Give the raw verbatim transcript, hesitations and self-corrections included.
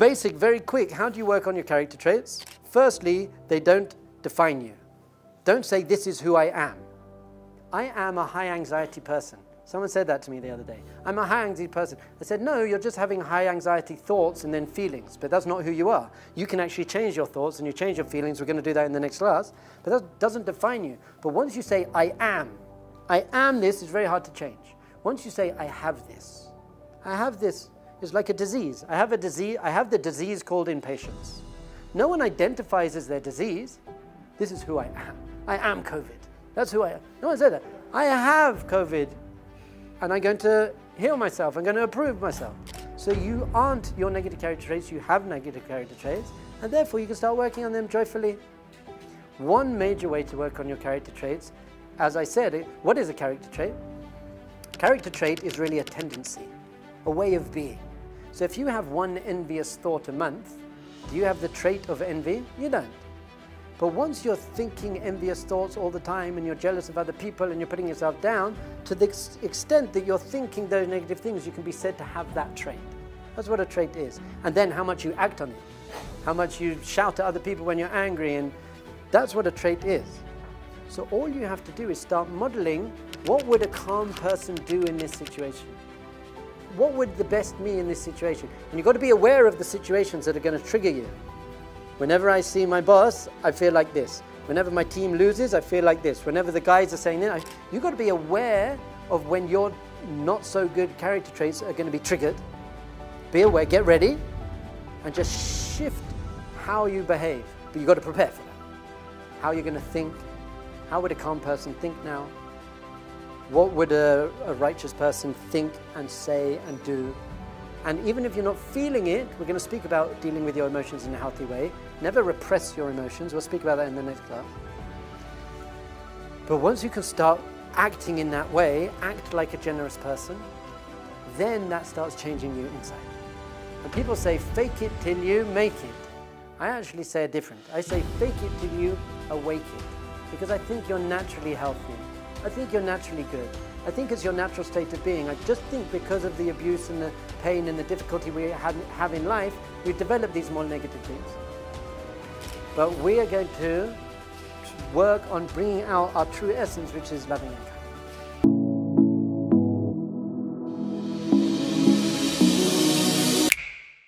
basic, very quick. How do you work on your character traits? Firstly, they don't define you. Don't say, this is who I am. I am a high anxiety person. Someone said that to me the other day. I'm a high anxiety person. I said, no, you're just having high anxiety thoughts and then feelings, but that's not who you are. You can actually change your thoughts and you change your feelings. We're going to do that in the next class, but that doesn't define you. But once you say, I am, I am this, it's very hard to change. Once you say, I have this, I have this, it's like a disease. I have a disease, I have the disease called impatience. No one identifies as their disease. This is who I am. I am COVID. That's who I am. No one said that. I have COVID. And I'm going to heal myself, I'm going to approve myself. So you aren't your negative character traits, you have negative character traits, and therefore you can start working on them joyfully. One major way to work on your character traits, as I said, what is a character trait? Character trait is really a tendency, a way of being. So if you have one envious thought a month, do you have the trait of envy? You don't. But once you're thinking envious thoughts all the time and you're jealous of other people and you're putting yourself down, to the ex extent that you're thinking those negative things, you can be said to have that trait. That's what a trait is. And then how much you act on it, how much you shout at other people when you're angry, and that's what a trait is. So all you have to do is start modeling, what would a calm person do in this situation? What would the best me in this situation? And you've got to be aware of the situations that are going to trigger you. Whenever I see my boss, I feel like this. Whenever my team loses, I feel like this. Whenever the guys are saying that, you've got to be aware of when your not so good character traits are going to be triggered. Be aware, get ready, and just shift how you behave. But you've got to prepare for that. How you're going to think. How would a calm person think now? What would a, a righteous person think and say and do? And even if you're not feeling it, we're going to speak about dealing with your emotions in a healthy way. Never repress your emotions. We'll speak about that in the next class. But once you can start acting in that way, act like a generous person, then that starts changing you inside. And people say, fake it till you make it. I actually say it different. I say, fake it till you awake it. Because I think you're naturally healthy. I think you're naturally good. I think it's your natural state of being. I just think because of the abuse and the pain and the difficulty we have in life, we develop these more negative things. But we are going to work on bringing out our true essence, which is loving it.